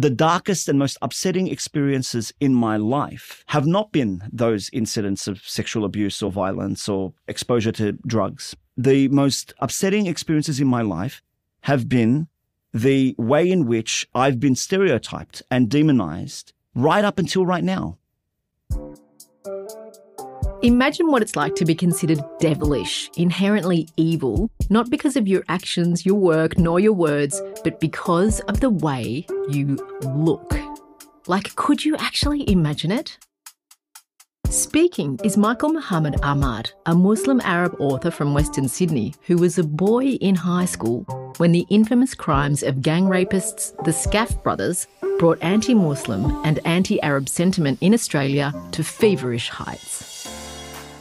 the darkest and most upsetting experiences in my life have not been those incidents of sexual abuse or violence or exposure to drugs. The most upsetting experiences in my life have been the way in which I've been stereotyped and demonized right up until right now. Imagine what it's like to be considered devilish, inherently evil, not because of your actions, your work, nor your words, but because of the way you look. Like, could you actually imagine it? Speaking is Michael Mohammed Ahmad, a Muslim Arab author from Western Sydney who was a boy in high school when the infamous crimes of gang rapists, the Skaf Brothers, brought anti-Muslim and anti-Arab sentiment in Australia to feverish heights.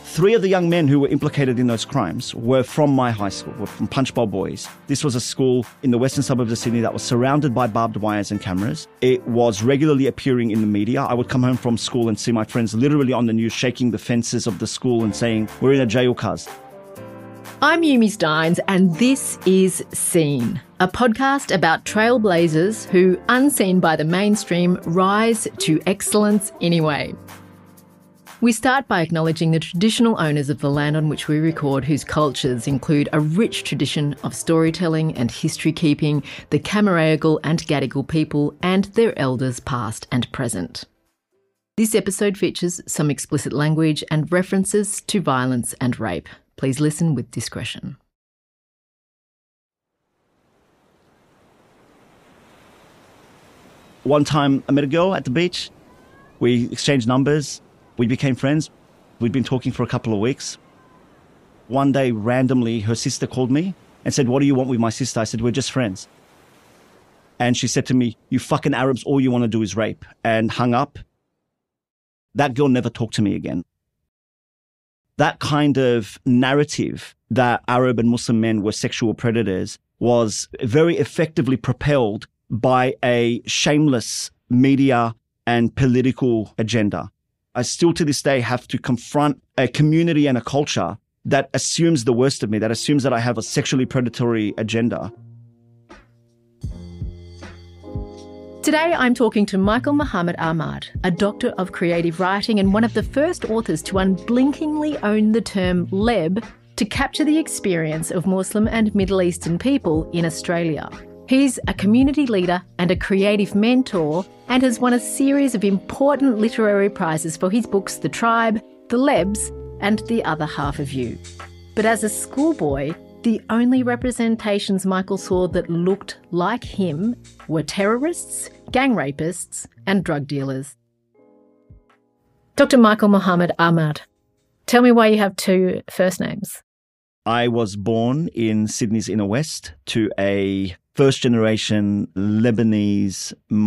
3 of the young men who were implicated in those crimes were from my high school, were from Punchbowl Boys. This was a school in the western suburbs of Sydney that was surrounded by barbed wires and cameras. It was regularly appearing in the media. I would come home from school and see my friends literally on the news shaking the fences of the school and saying, "We're in a jail, cuz." I'm Yumi Stynes and this is Seen, a podcast about trailblazers who, unseen by the mainstream, rise to excellence anyway. We start by acknowledging the traditional owners of the land on which we record, whose cultures include a rich tradition of storytelling and history keeping, the Cammeraygal and Gadigal people and their elders past and present. This episode features some explicit language and references to violence and rape. Please listen with discretion. One time I met a girl at the beach. We exchanged numbers. We became friends. We'd been talking for a couple of weeks. One day, randomly, her sister called me and said, "What do you want with my sister?" I said, "We're just friends." And she said to me, "You fucking Arabs, all you want to do is rape," and hung up. That girl never talked to me again. That kind of narrative that Arab and Muslim men were sexual predators was very effectively propelled by a shameless media and political agenda. I still to this day have to confront a community and a culture that assumes the worst of me, that assumes that I have a sexually predatory agenda. Today I'm talking to Michael Mohammed Ahmad, a doctor of creative writing and one of the first authors to unblinkingly own the term Leb to capture the experience of Muslim and Middle Eastern people in Australia. He's a community leader and a creative mentor and has won a series of important literary prizes for his books The Tribe, The Lebs and The Other Half of You. But as a schoolboy, the only representations Michael saw that looked like him were terrorists, gang rapists and drug dealers. Dr. Michael Mohammed Ahmad, tell me why you have 2 first names. I was born in Sydney's Inner West to a first-generation Lebanese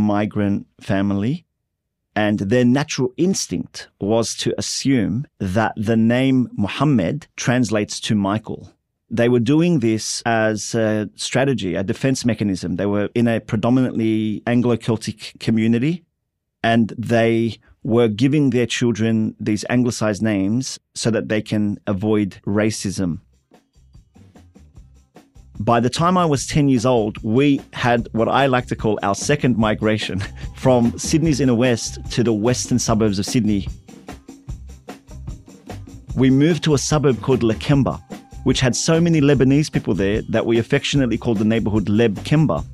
migrant family, and their natural instinct was to assume that the name Mohammed translates to Michael. They were doing this as a strategy, a defense mechanism. They were in a predominantly Anglo-Celtic community, and they were giving their children these Anglicized names so that they can avoid racism. By the time I was 10 years old, we had what I like to call our second migration from Sydney's Inner West to the western suburbs of Sydney. We moved to a suburb called Lakemba, which had so many Lebanese people there that we affectionately called the neighborhood Leb Kemba.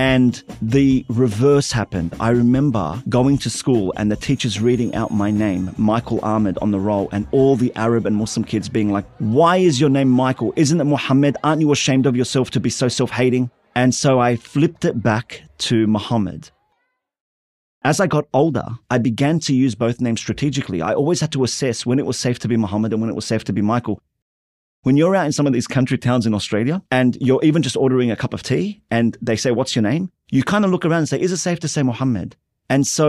And the reverse happened. I remember going to school and the teachers reading out my name, Michael Ahmad, on the roll, and all the Arab and Muslim kids being like, "Why is your name Michael? Isn't it Mohammed? Aren't you ashamed of yourself to be so self-hating?" And so I flipped it back to Mohammed. As I got older, I began to use both names strategically. I always had to assess when it was safe to be Mohammed and when it was safe to be Michael. When you're out in some of these country towns in Australia and you're even just ordering a cup of tea and they say, "What's your name?" you kind of look around and say, "Is it safe to say Mohammed?" And so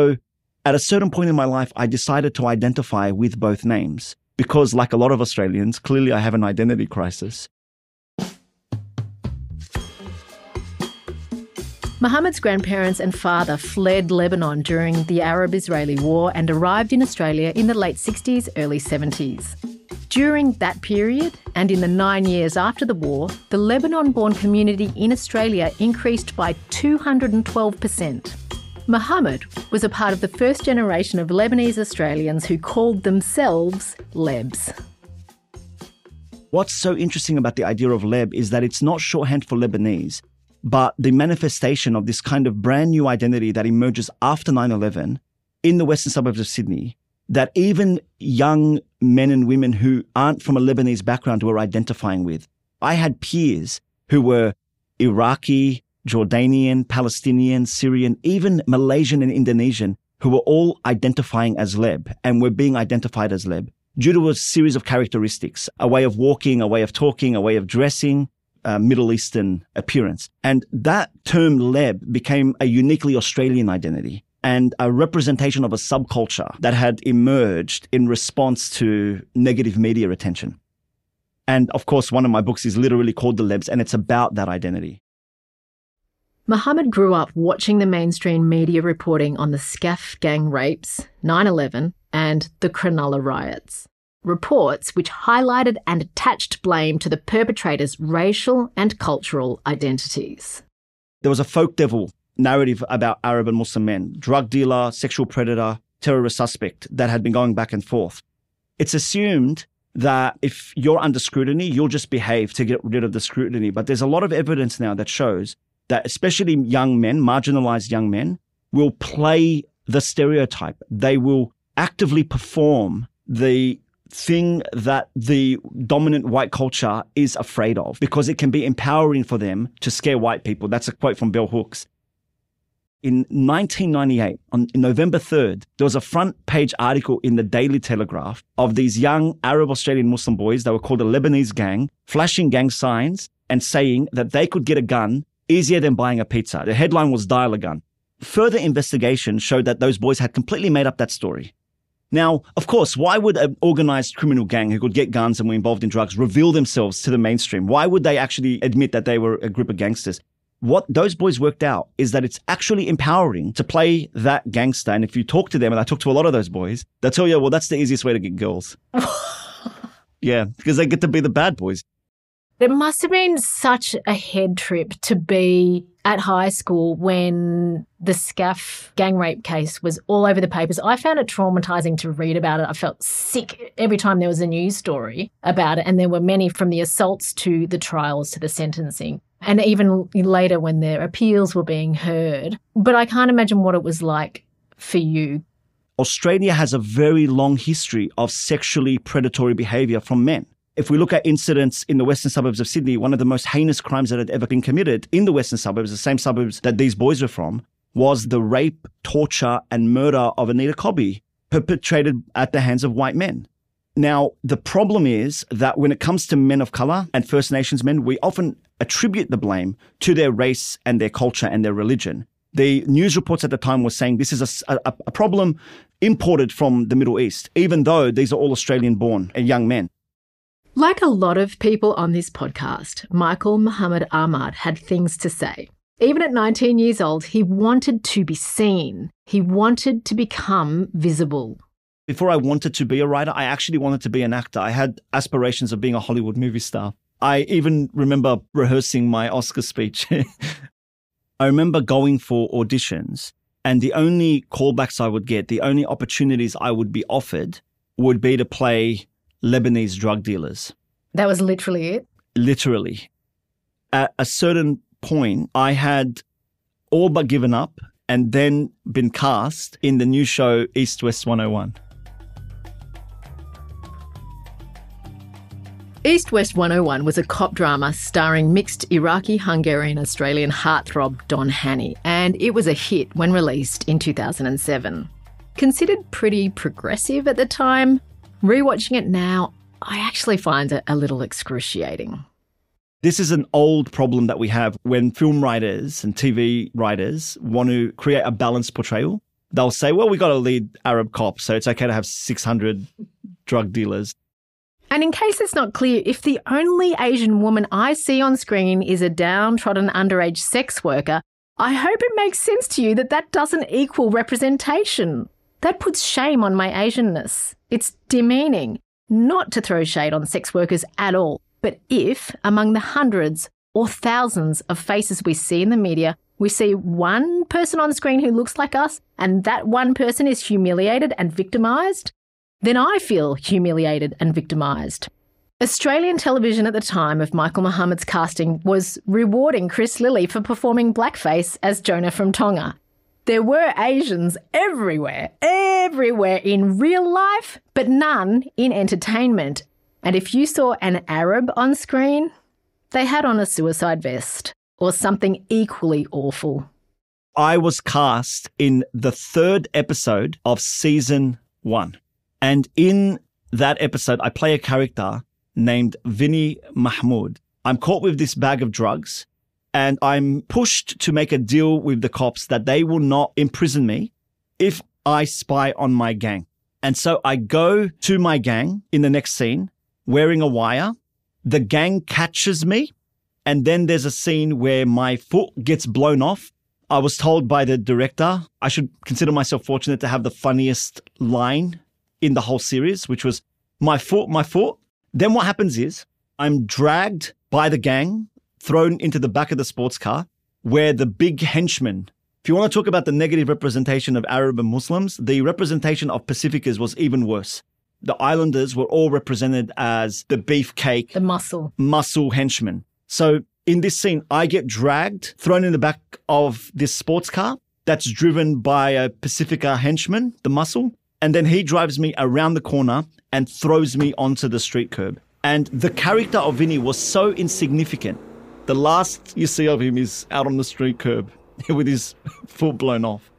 at a certain point in my life, I decided to identify with both names because, like a lot of Australians, clearly I have an identity crisis. Mohammed's grandparents and father fled Lebanon during the Arab-Israeli War and arrived in Australia in the late 60s, early 70s. During that period, and in the 9 years after the war, the Lebanon-born community in Australia increased by 212%. Mohammed was a part of the first generation of Lebanese Australians who called themselves Lebs. What's so interesting about the idea of Leb is that it's not shorthand for Lebanese, but the manifestation of this kind of brand new identity that emerges after 9/11 in the western suburbs of Sydney, that even young men and women who aren't from a Lebanese background were identifying with. I had peers who were Iraqi, Jordanian, Palestinian, Syrian, even Malaysian and Indonesian, who were all identifying as Leb and were being identified as Leb due to a series of characteristics, a way of walking, a way of talking, a way of dressing, a Middle Eastern appearance. And that term Leb became a uniquely Australian identity and a representation of a subculture that had emerged in response to negative media attention. And of course, one of my books is literally called The Lebs, and it's about that identity. Mohammed grew up watching the mainstream media reporting on the Skaf gang rapes, 9/11, and the Cronulla riots. Reports which highlighted and attached blame to the perpetrators' racial and cultural identities. There was a folk devil narrative about Arab and Muslim men, drug dealer, sexual predator, terrorist suspect that had been going back and forth. It's assumed that if you're under scrutiny, you'll just behave to get rid of the scrutiny. But there's a lot of evidence now that shows that especially young men, marginalized young men, will play the stereotype. They will actively perform the thing that the dominant white culture is afraid of because it can be empowering for them to scare white people. That's a quote from Bell Hooks. In 1998, on November 3rd, there was a front page article in the Daily Telegraph of these young Arab Australian Muslim boys that were called a Lebanese gang, flashing gang signs and saying that they could get a gun easier than buying a pizza. The headline was "Dial a Gun." Further investigation showed that those boys had completely made up that story. Now, of course, why would an organised criminal gang who could get guns and were involved in drugs reveal themselves to the mainstream? Why would they actually admit that they were a group of gangsters? What those boys worked out is that it's actually empowering to play that gangster. And if you talk to them, and I talk to a lot of those boys, they'll tell you, well, that's the easiest way to get girls. Yeah, because they get to be the bad boys. It must have been such a head trip to be at high school when the Skaf gang rape case was all over the papers. I found it traumatising to read about it. I felt sick every time there was a news story about it, and there were many, from the assaults to the trials to the sentencing, and even later when their appeals were being heard. But I can't imagine what it was like for you. Australia has a very long history of sexually predatory behaviour from men. If we look at incidents in the western suburbs of Sydney, one of the most heinous crimes that had ever been committed in the western suburbs, the same suburbs that these boys were from, was the rape, torture and murder of Anita Cobby, perpetrated at the hands of white men. Now, the problem is that when it comes to men of colour and First Nations men, we often attribute the blame to their race and their culture and their religion. The news reports at the time were saying this is a problem imported from the Middle East, even though these are all Australian-born and young men. Like a lot of people on this podcast, Michael Mohammed Ahmad had things to say. Even at 19 years old, he wanted to be seen. He wanted to become visible. Before I wanted to be a writer, I actually wanted to be an actor. I had aspirations of being a Hollywood movie star. I even remember rehearsing my Oscar speech. I remember going for auditions, and the only callbacks I would get, the only opportunities I would be offered would be to play Lebanese drug dealers. That was literally it? Literally. At a certain point, I had all but given up and then been cast in the new show East West 101. East West 101 was a cop drama starring mixed Iraqi, Hungarian, Australian heartthrob Don Hanny, and it was a hit when released in 2007. Considered pretty progressive at the time, rewatching it now, I actually find it a little excruciating. This is an old problem that we have when film writers and TV writers want to create a balanced portrayal. They'll say, well, we got to lead Arab cop, so it's okay to have 600 drug dealers. And in case it's not clear, if the only Asian woman I see on screen is a downtrodden underage sex worker, I hope it makes sense to you that that doesn't equal representation. That puts shame on my Asianness. It's demeaning. not to throw shade on sex workers at all, but if, among the hundreds or thousands of faces we see in the media, we see one person on screen who looks like us and that one person is humiliated and victimised, then I feel humiliated and victimised. Australian television at the time of Michael Mohammed's casting was rewarding Chris Lilley for performing blackface as Jonah from Tonga. There were Asians everywhere in real life, but none in entertainment. And if you saw an Arab on screen, they had on a suicide vest or something equally awful. I was cast in the third episode of season 1. And in that episode, I play a character named Vinnie Mahmoud. I'm caught with this bag of drugs and I'm pushed to make a deal with the cops that they will not imprison me if I spy on my gang. And so I go to my gang in the next scene wearing a wire. The gang catches me. And then there's a scene where my foot gets blown off. I was told by the director, I should consider myself fortunate to have the funniest line in the whole series, which was, "My foot, my foot." Then what happens is I'm dragged by the gang, thrown into the back of the sports car, where the big henchman, if you want to talk about the negative representation of Arab and Muslims, the representation of Pacificas was even worse. The Islanders were all represented as the beefcake. The muscle henchmen. So in this scene, I get dragged, thrown in the back of this sports car that's driven by a Pacifica henchman, the muscle. And then he drives me around the corner and throws me onto the street curb. And the character of Vinny was so insignificant. The last you see of him is out on the street curb with his foot blown off.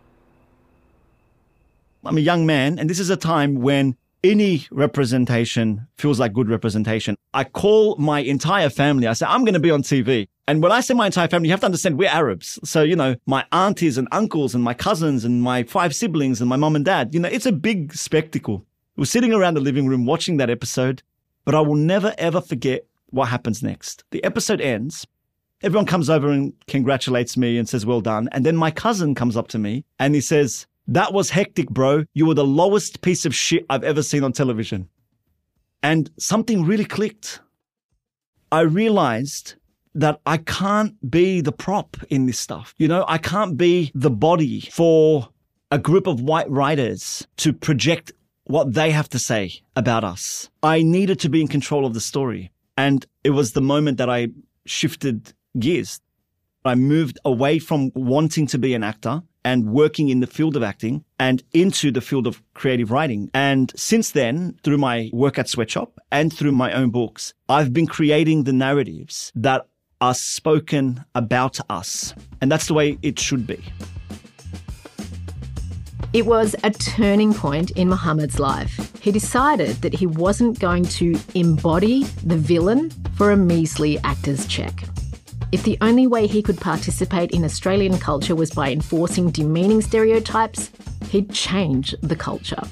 I'm a young man, and this is a time when any representation feels like good representation. I call my entire family. I say, I'm going to be on TV. And when I say my entire family, you have to understand we're Arabs. So, my aunties and uncles and my cousins and my 5 siblings and my mom and dad, it's a big spectacle. We're sitting around the living room watching that episode, but I will never, ever forget what happens next. The episode ends. Everyone comes over and congratulates me and says, well done. And then my cousin comes up to me and he says, that was hectic, bro. You were the lowest piece of shit I've ever seen on television. And something really clicked. I realized that I can't be the prop in this stuff. I can't be the body for a group of white writers to project what they have to say about us. I needed to be in control of the story. And it was the moment that I shifted gears. I moved away from wanting to be an actor and working in the field of acting and into the field of creative writing. And since then, through my work at Sweatshop and through my own books, I've been creating the narratives that are spoken about us. And that's the way it should be. It was a turning point in Mohammed's life. He decided that he wasn't going to embody the villain for a measly actor's check. If the only way he could participate in Australian culture was by enforcing demeaning stereotypes, he'd change the culture.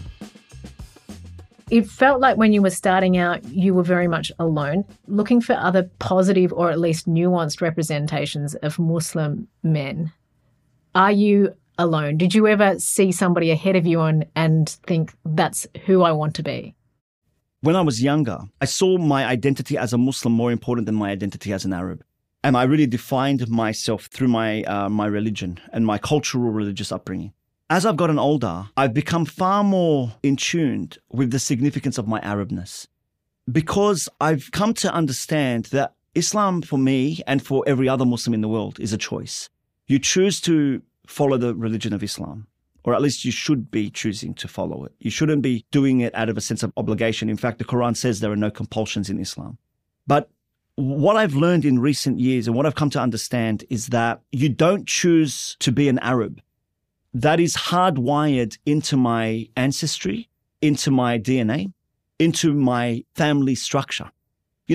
It felt like when you were starting out, you were very much alone, looking for other positive or at least nuanced representations of Muslim men. Are you alone? Did you ever see somebody ahead of you and think, that's who I want to be? When I was younger, I saw my identity as a Muslim more important than my identity as an Arab. And I really defined myself through my religion and my cultural religious upbringing. As I've gotten older, I've become far more in tune with the significance of my Arabness, because I've come to understand that Islam, for me and for every other Muslim in the world, is a choice. You choose to follow the religion of Islam, or at least you should be choosing to follow it. You shouldn't be doing it out of a sense of obligation. In fact, the Quran says there are no compulsions in Islam. But what I've learned in recent years and what I've come to understand is that you don't choose to be an Arab. That is hardwired into my ancestry, into my DNA, into my family structure.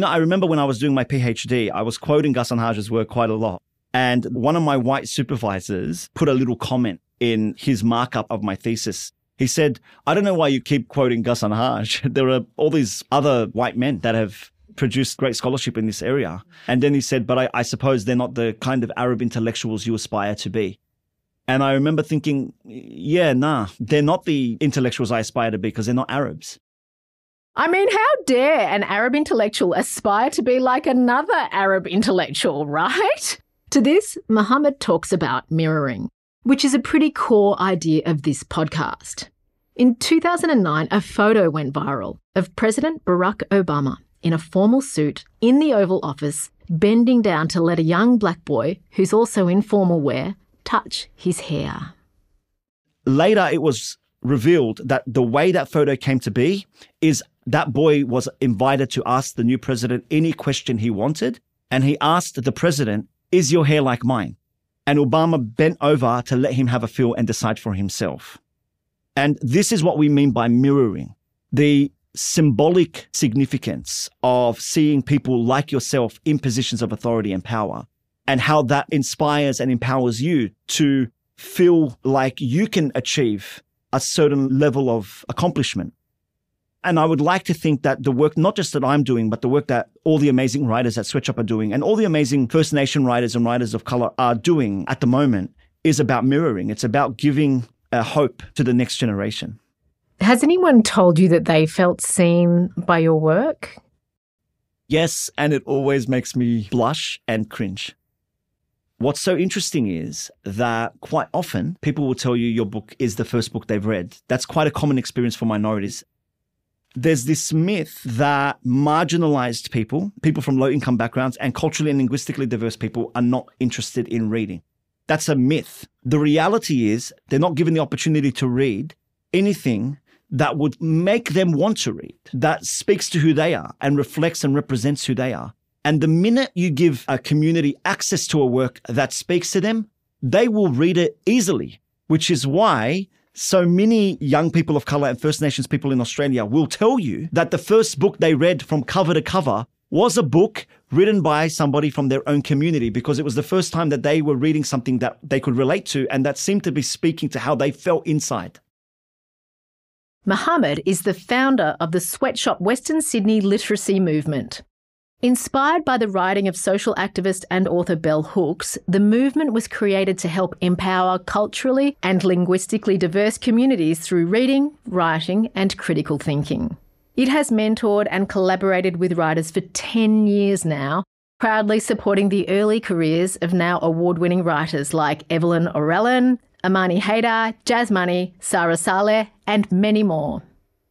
I remember when I was doing my PhD, I was quoting Ghassan Hage's work quite a lot. And one of my white supervisors put a little comment in his markup of my thesis. He said, I don't know why you keep quoting Ghassan Hage. There are all these other white men that have produced great scholarship in this area. And then he said, but I suppose they're not the kind of Arab intellectuals you aspire to be. And I remember thinking, they're not the intellectuals I aspire to be because they're not Arabs. I mean, how dare an Arab intellectual aspire to be like another Arab intellectual, right? To this, Mohammed talks about mirroring, which is a pretty core idea of this podcast. In 2009, a photo went viral of President Barack Obama in a formal suit in the Oval Office, bending down to let a young black boy, who's also in formal wear, touch his hair. Later, it was revealed that the way that photo came to be is that boy was invited to ask the new president any question he wanted. And he asked the president, "Is your hair like mine?" And Obama bent over to let him have a feel and decide for himself. And this is what we mean by mirroring. The symbolic significance of seeing people like yourself in positions of authority and power, and how that inspires and empowers you to feel like you can achieve a certain level of accomplishment. And I would like to think that the work, not just that I'm doing, but the work that all the amazing writers at Sweatshop are doing, and all the amazing First Nation writers and writers of colour are doing at the moment, is about mirroring. It's about giving a hope to the next generation. Has anyone told you that they felt seen by your work? Yes, and it always makes me blush and cringe. What's so interesting is that quite often people will tell you your book is the first book they've read. That's quite a common experience for minorities. There's this myth that marginalized people, people from low-income backgrounds, and culturally and linguistically diverse people are not interested in reading. That's a myth. The reality is they're not given the opportunity to read anything that would make them want to read, that speaks to who they are and reflects and represents who they are. And the minute you give a community access to a work that speaks to them, they will read it easily, which is why so many young people of colour and First Nations people in Australia will tell you that the first book they read from cover to cover was a book written by somebody from their own community, because it was the first time that they were reading something that they could relate to and that seemed to be speaking to how they felt inside. Mohammed is the founder of the Sweatshop Western Sydney Literacy Movement. Inspired by the writing of social activist and author Bell Hooks, the movement was created to help empower culturally and linguistically diverse communities through reading, writing, and critical thinking. It has mentored and collaborated with writers for 10 years now, proudly supporting the early careers of now award-winning writers like Evelyn O'Rellan, Amani Haidar, Jazmani, Sara Saleh, and many more.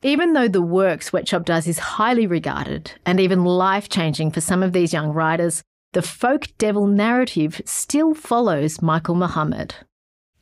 Even though the work Sweatshop does is highly regarded and even life-changing for some of these young writers, the folk devil narrative still follows Michael Mohammed.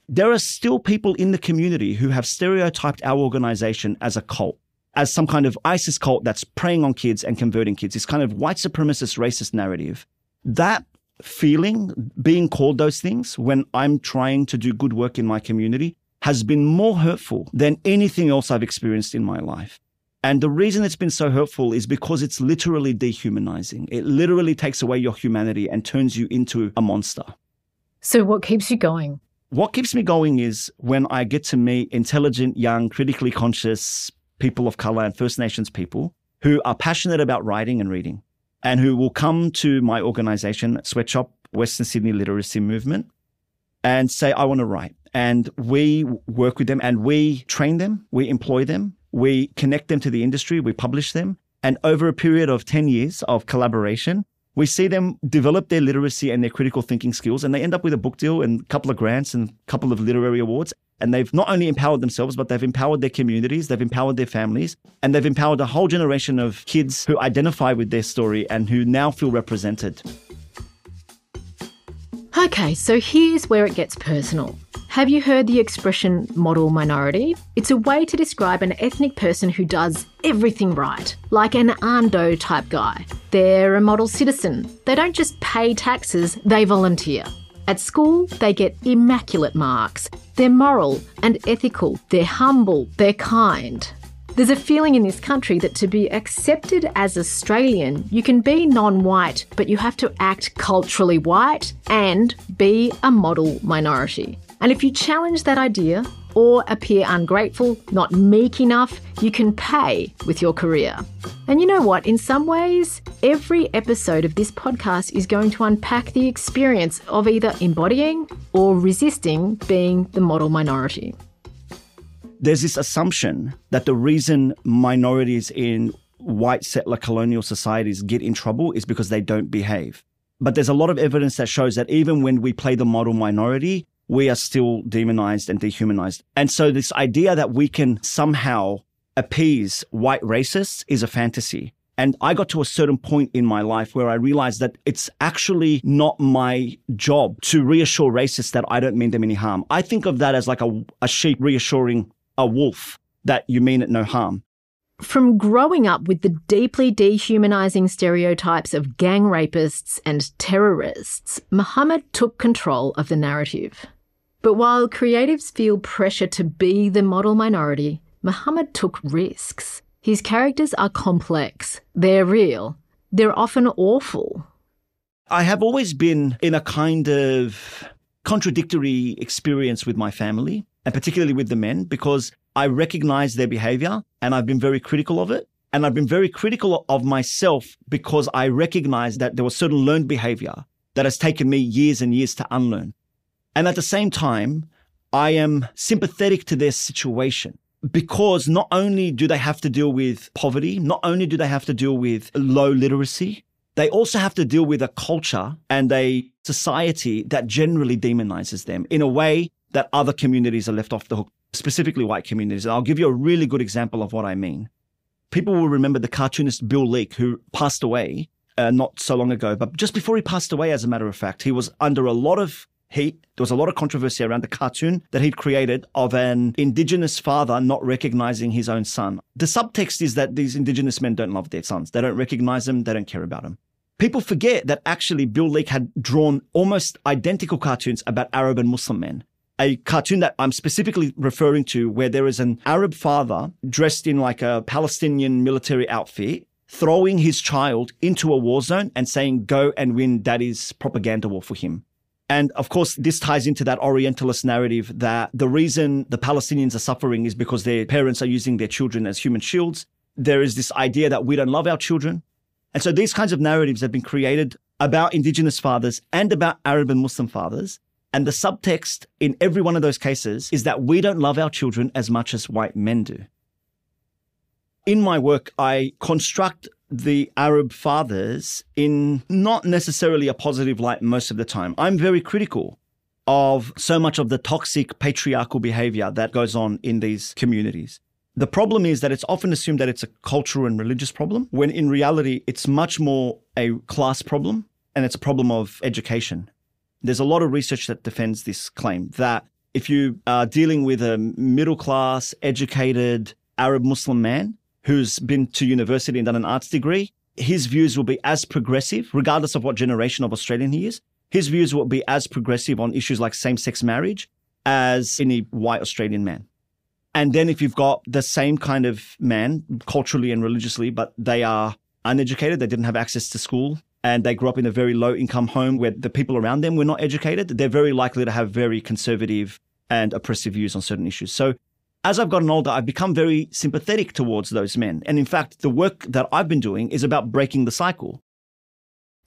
There are still people in the community who have stereotyped our organisation as a cult, as some kind of ISIS cult that's preying on kids and converting kids, this kind of white supremacist, racist narrative. That feeling, being called those things when I'm trying to do good work in my community, has been more hurtful than anything else I've experienced in my life. And the reason it's been so hurtful is because it's literally dehumanizing. It literally takes away your humanity and turns you into a monster. So what keeps you going? What keeps me going is when I get to meet intelligent, young, critically conscious people of color and First Nations people who are passionate about writing and reading, and who will come to my organisation, Sweatshop Western Sydney Literacy Movement, and say, I want to write. And we work with them and we train them, we employ them, we connect them to the industry, we publish them. And over a period of 10 years of collaboration, we see them develop their literacy and their critical thinking skills, and they end up with a book deal and a couple of grants and a couple of literary awards. And they've not only empowered themselves, but they've empowered their communities, they've empowered their families, and they've empowered a whole generation of kids who identify with their story and who now feel represented. Okay, so here's where it gets personal. Have you heard the expression model minority? It's a way to describe an ethnic person who does everything right, like an Ando type guy. They're a model citizen. They don't just pay taxes, they volunteer. At school, they get immaculate marks. They're moral and ethical. They're humble. They're kind. There's a feeling in this country that to be accepted as Australian, you can be non-white, but you have to act culturally white and be a model minority. And if you challenge that idea or appear ungrateful, not meek enough, you can pay with your career. And you know what? In some ways, every episode of this podcast is going to unpack the experience of either embodying or resisting being the model minority. There's this assumption that the reason minorities in white settler colonial societies get in trouble is because they don't behave. But there's a lot of evidence that shows that even when we play the model minority, we are still demonized and dehumanized. And so this idea that we can somehow appease white racists is a fantasy. And I got to a certain point in my life where I realized that it's actually not my job to reassure racists that I don't mean them any harm. I think of that as like a sheep reassuring a wolf that you mean it no harm. From growing up with the deeply dehumanizing stereotypes of gang rapists and terrorists, Mohammed took control of the narrative. But while creatives feel pressure to be the model minority, Mohammed took risks. His characters are complex. They're real. They're often awful. I have always been in a kind of contradictory experience with my family, and particularly with the men, because I recognize their behavior and I've been very critical of it. And I've been very critical of myself because I recognize that there was certain learned behavior that has taken me years and years to unlearn. And at the same time, I am sympathetic to their situation. Because not only do they have to deal with poverty, not only do they have to deal with low literacy, they also have to deal with a culture and a society that generally demonizes them in a way that other communities are left off the hook, specifically white communities. And I'll give you a really good example of what I mean. People will remember the cartoonist Bill Leake, who passed away not so long ago, but just before he passed away, as a matter of fact, he was under a lot of heat. There was a lot of controversy around the cartoon that he'd created of an Indigenous father not recognizing his own son. The subtext is that these Indigenous men don't love their sons. They don't recognize them. They don't care about them. People forget that actually Bill Leake had drawn almost identical cartoons about Arab and Muslim men. A cartoon that I'm specifically referring to where there is an Arab father dressed in like a Palestinian military outfit, throwing his child into a war zone and saying, go and win daddy's propaganda war for him. And of course, this ties into that Orientalist narrative that the reason the Palestinians are suffering is because their parents are using their children as human shields. There is this idea that we don't love our children. And so these kinds of narratives have been created about Indigenous fathers and about Arab and Muslim fathers. And the subtext in every one of those cases is that we don't love our children as much as white men do. In my work, I construct the Arab fathers in not necessarily a positive light most of the time. I'm very critical of so much of the toxic patriarchal behavior that goes on in these communities. The problem is that it's often assumed that it's a cultural and religious problem, when in reality, it's much more a class problem and it's a problem of education. There's a lot of research that defends this claim that if you are dealing with a middle-class, educated Arab Muslim man who's been to university and done an arts degree, his views will be as progressive, regardless of what generation of Australian he is. His views will be as progressive on issues like same-sex marriage as any white Australian man. And then if you've got the same kind of man, culturally and religiously, but they are uneducated, they didn't have access to school, and they grew up in a very low-income home where the people around them were not educated, they're very likely to have very conservative and oppressive views on certain issues. So as I've gotten older, I've become very sympathetic towards those men. And in fact, the work that I've been doing is about breaking the cycle.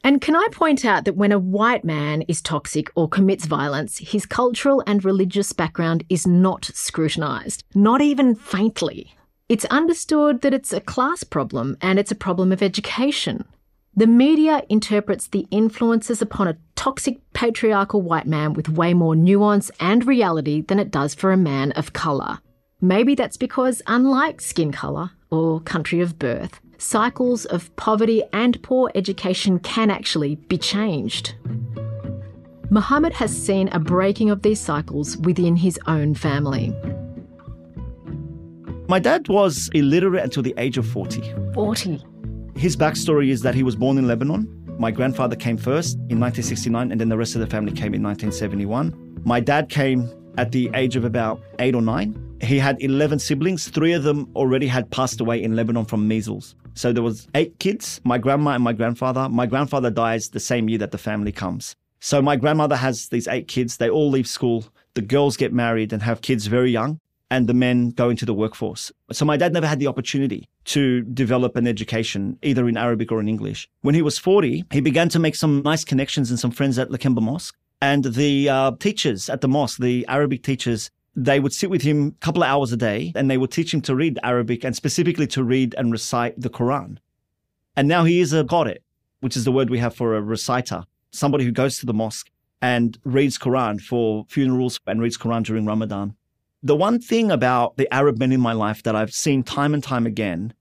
And can I point out that when a white man is toxic or commits violence, his cultural and religious background is not scrutinised, not even faintly. It's understood that it's a class problem and it's a problem of education. The media interprets the influences upon a toxic patriarchal white man with way more nuance and reality than it does for a man of colour. Maybe that's because, unlike skin colour or country of birth, cycles of poverty and poor education can actually be changed. Mohammed has seen a breaking of these cycles within his own family. My dad was illiterate until the age of 40. 40. His backstory is that he was born in Lebanon. My grandfather came first in 1969 and then the rest of the family came in 1971. My dad came at the age of about 8 or 9. He had 11 siblings. 3 of them already had passed away in Lebanon from measles. So there was 8 kids, my grandma and my grandfather. My grandfather dies the same year that the family comes. So my grandmother has these 8 kids. They all leave school. The girls get married and have kids very young, and the men go into the workforce. So my dad never had the opportunity to develop an education, either in Arabic or in English. When he was 40, he began to make some nice connections and some friends at Lakemba Mosque. And the teachers at the mosque, the Arabic teachers, they would sit with him a couple of hours a day and they would teach him to read Arabic and specifically to read and recite the Quran. And now he is a qari, which is the word we have for a reciter, somebody who goes to the mosque and reads Quran for funerals and reads Quran during Ramadan. The one thing about the Arab men in my life that I've seen time and time again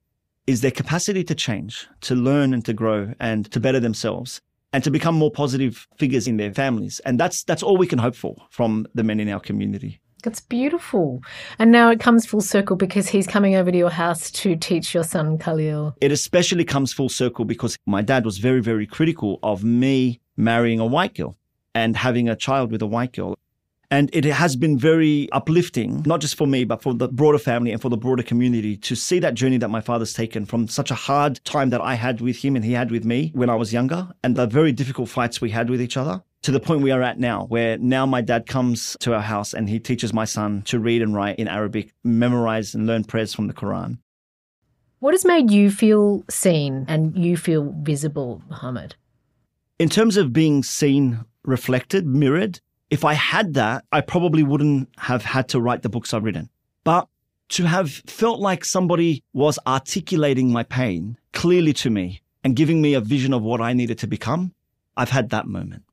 is their capacity to change, to learn and to grow and to better themselves and to become more positive figures in their families. And that's all we can hope for from the men in our community. That's beautiful. And now it comes full circle because he's coming over to your house to teach your son Khalil. It especially comes full circle because my dad was very, very critical of me marrying a white girl and having a child with a white girl. And it has been very uplifting, not just for me, but for the broader family and for the broader community to see that journey that my father's taken from such a hard time that I had with him and he had with me when I was younger and the very difficult fights we had with each other to the point we are at now, where now my dad comes to our house and he teaches my son to read and write in Arabic, memorize and learn prayers from the Quran. What has made you feel seen and you feel visible, Mohammed? In terms of being seen, reflected, mirrored, if I had that, I probably wouldn't have had to write the books I've written. But to have felt like somebody was articulating my pain clearly to me and giving me a vision of what I needed to become, I've had that moment.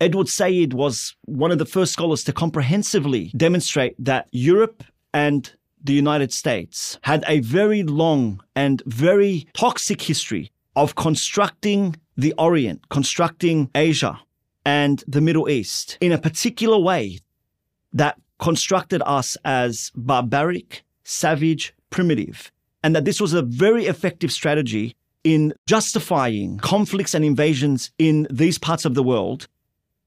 Edward Said was one of the first scholars to comprehensively demonstrate that Europe and the United States had a very long and very toxic history of constructing the Orient, constructing Asia, and the Middle East in a particular way that constructed us as barbaric, savage, primitive, and that this was a very effective strategy in justifying conflicts and invasions in these parts of the world.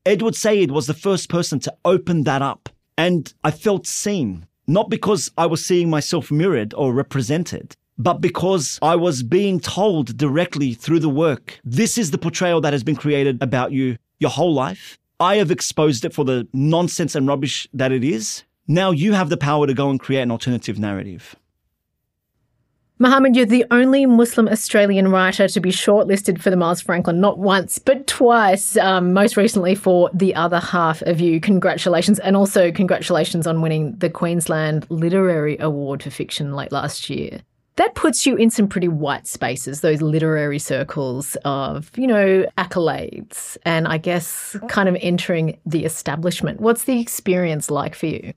Edward Said was the first person to open that up, and I felt seen, not because I was seeing myself mirrored or represented, but because I was being told directly through the work, this is the portrayal that has been created about you your whole life. I have exposed it for the nonsense and rubbish that it is. Now you have the power to go and create an alternative narrative. Mohammed, you're the only Muslim Australian writer to be shortlisted for the Miles Franklin, not once, but twice, most recently for The Other Half of You. Congratulations. And also congratulations on winning the Queensland Literary Award for fiction late last year. That puts you in some pretty white spaces, those literary circles of, you know, accolades and I guess kind of entering the establishment. What's the experience like for you?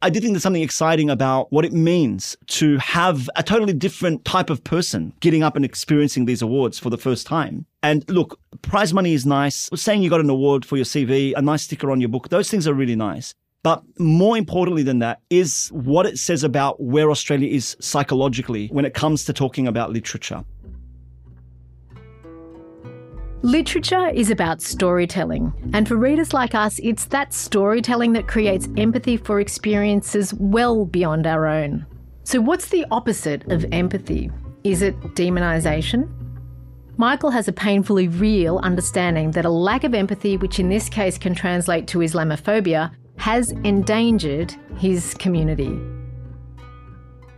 I do think there's something exciting about what it means to have a totally different type of person getting up and experiencing these awards for the first time. And look, prize money is nice. Saying you got an award for your CV, a nice sticker on your book, those things are really nice. But more importantly than that is what it says about where Australia is psychologically when it comes to talking about literature. Literature is about storytelling. And for readers like us, it's that storytelling that creates empathy for experiences well beyond our own. So what's the opposite of empathy? Is it demonisation? Michael has a painfully real understanding that a lack of empathy, which in this case can translate to Islamophobia, has endangered his community.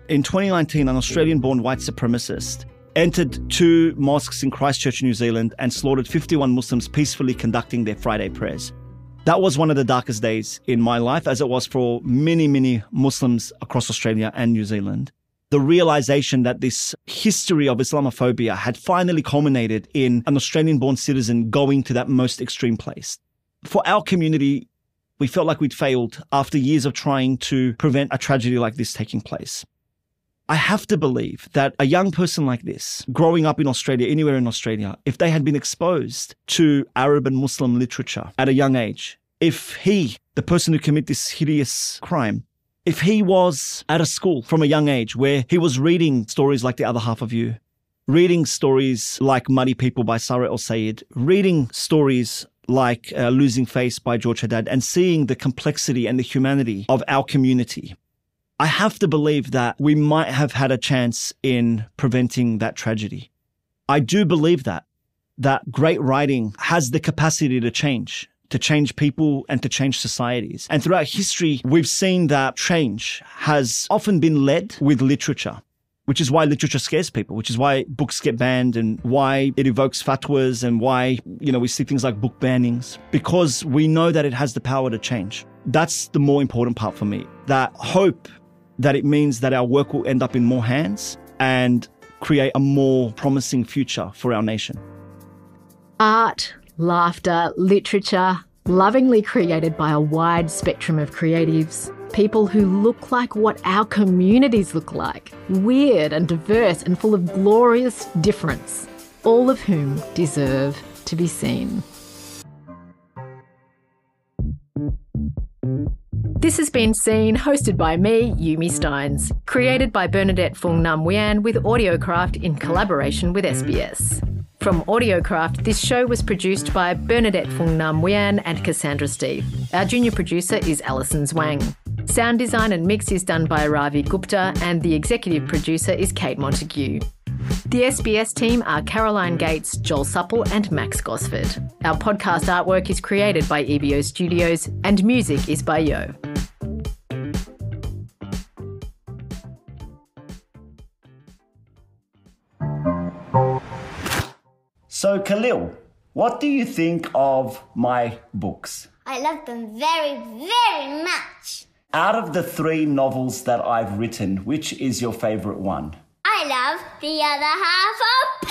In 2019, an Australian-born white supremacist entered two mosques in Christchurch, New Zealand, and slaughtered 51 Muslims peacefully conducting their Friday prayers. That was one of the darkest days in my life, as it was for many, many Muslims across Australia and New Zealand. The realisation that this history of Islamophobia had finally culminated in an Australian-born citizen going to that most extreme place. For our community, we felt like we'd failed after years of trying to prevent a tragedy like this taking place. I have to believe that a young person like this, growing up in Australia, anywhere in Australia, if they had been exposed to Arab and Muslim literature at a young age, if he, the person who committed this hideous crime, if he was at a school from a young age where he was reading stories like The Other Half of You, reading stories like Muddy People by Sara Saleh, reading stories like Losing Face by George Haddad, and seeing the complexity and the humanity of our community, I have to believe that we might have had a chance in preventing that tragedy. I do believe that great writing has the capacity to change people and to change societies. And throughout history, we've seen that change has often been led with literature. which is why literature scares people, which is why books get banned and why it evokes fatwas and why, you know, we see things like book bannings, because we know that it has the power to change. That's the more important part for me, that hope that it means that our work will end up in more hands and create a more promising future for our nation. Art, laughter, literature, lovingly created by a wide spectrum of creatives. People who look like what our communities look like, weird and diverse and full of glorious difference, all of whom deserve to be seen. This has been Seen, hosted by me, Yumi Stynes, created by Bernadette Fung Nam-Wian with Audiocraft in collaboration with SBS. From Audiocraft, this show was produced by Bernadette Fung Nam-Wian and Cassandra Steve. Our junior producer is Alison Zwang. Sound design and mix is done by Ravi Gupta and the executive producer is Kate Montague. The SBS team are Caroline Gates, Joel Supple and Max Gosford. Our podcast artwork is created by EBO Studios and music is by Yo. So Khalil, what do you think of my books? I love them very, very much. Out of the 3 novels that I've written, which is your favourite one? I love The Other Half of